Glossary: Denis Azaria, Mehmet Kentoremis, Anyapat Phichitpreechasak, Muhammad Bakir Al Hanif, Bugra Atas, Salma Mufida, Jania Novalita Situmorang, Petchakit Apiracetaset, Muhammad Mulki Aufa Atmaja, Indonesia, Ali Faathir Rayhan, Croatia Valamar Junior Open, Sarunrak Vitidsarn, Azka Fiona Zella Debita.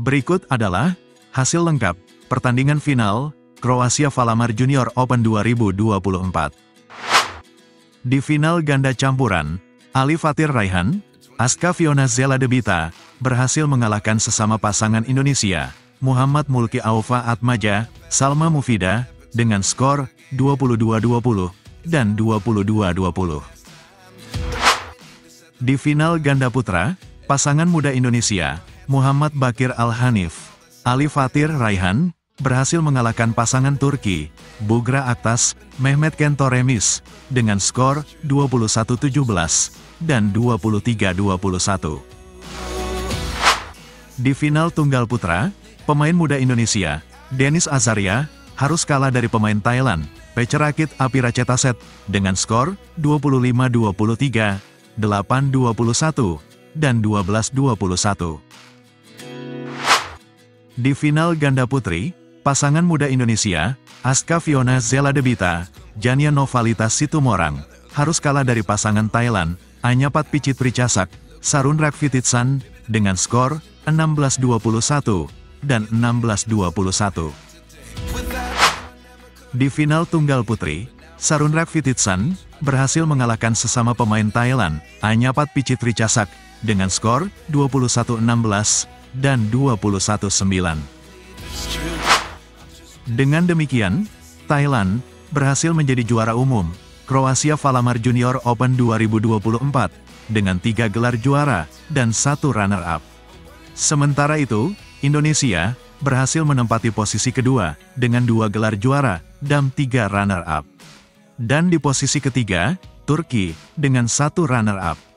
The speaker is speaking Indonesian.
Berikut adalah hasil lengkap pertandingan final Croatia Valamar Junior Open 2024. Di final ganda campuran, Ali Faathir Rayhan, Azka Fiona Zella Debita, berhasil mengalahkan sesama pasangan Indonesia, Muhammad Mulki Aufa Atmaja, Salma Mufida, dengan skor 22-20 dan 22-20. Di final ganda putra, pasangan muda Indonesia, Muhammad Bakir Al Hanif, Ali Faathir Rayhan, berhasil mengalahkan pasangan Turki, Bugra Atas, Mehmet Kentoremis, dengan skor 21-17 dan 23-21. Di final tunggal putra, pemain muda Indonesia, Denis Azaria, harus kalah dari pemain Thailand, Petchakit Apiracetaset, dengan skor 25-23, 8-21, dan 12-21. Di final ganda putri, pasangan muda Indonesia, Azka Fiona Zella Debita, Jania Novalita Situmorang, harus kalah dari pasangan Thailand, Anyapat Phichitpreechasak, Sarunrak Vitidsarn, dengan skor 16-21 dan 16-21. Di final tunggal putri, Sarunrak Vitidsarn berhasil mengalahkan sesama pemain Thailand, Anyapat Phichitpreechasak, dengan skor 21-16 dan 21-9. Dengan demikian, Thailand berhasil menjadi juara umum Croatia Valamar Junior Open 2024 dengan 3 gelar juara dan 1 runner-up. Sementara itu, Indonesia berhasil menempati posisi kedua dengan 2 gelar juara dan 3 runner-up. Dan di posisi ketiga, Turki dengan 1 runner-up.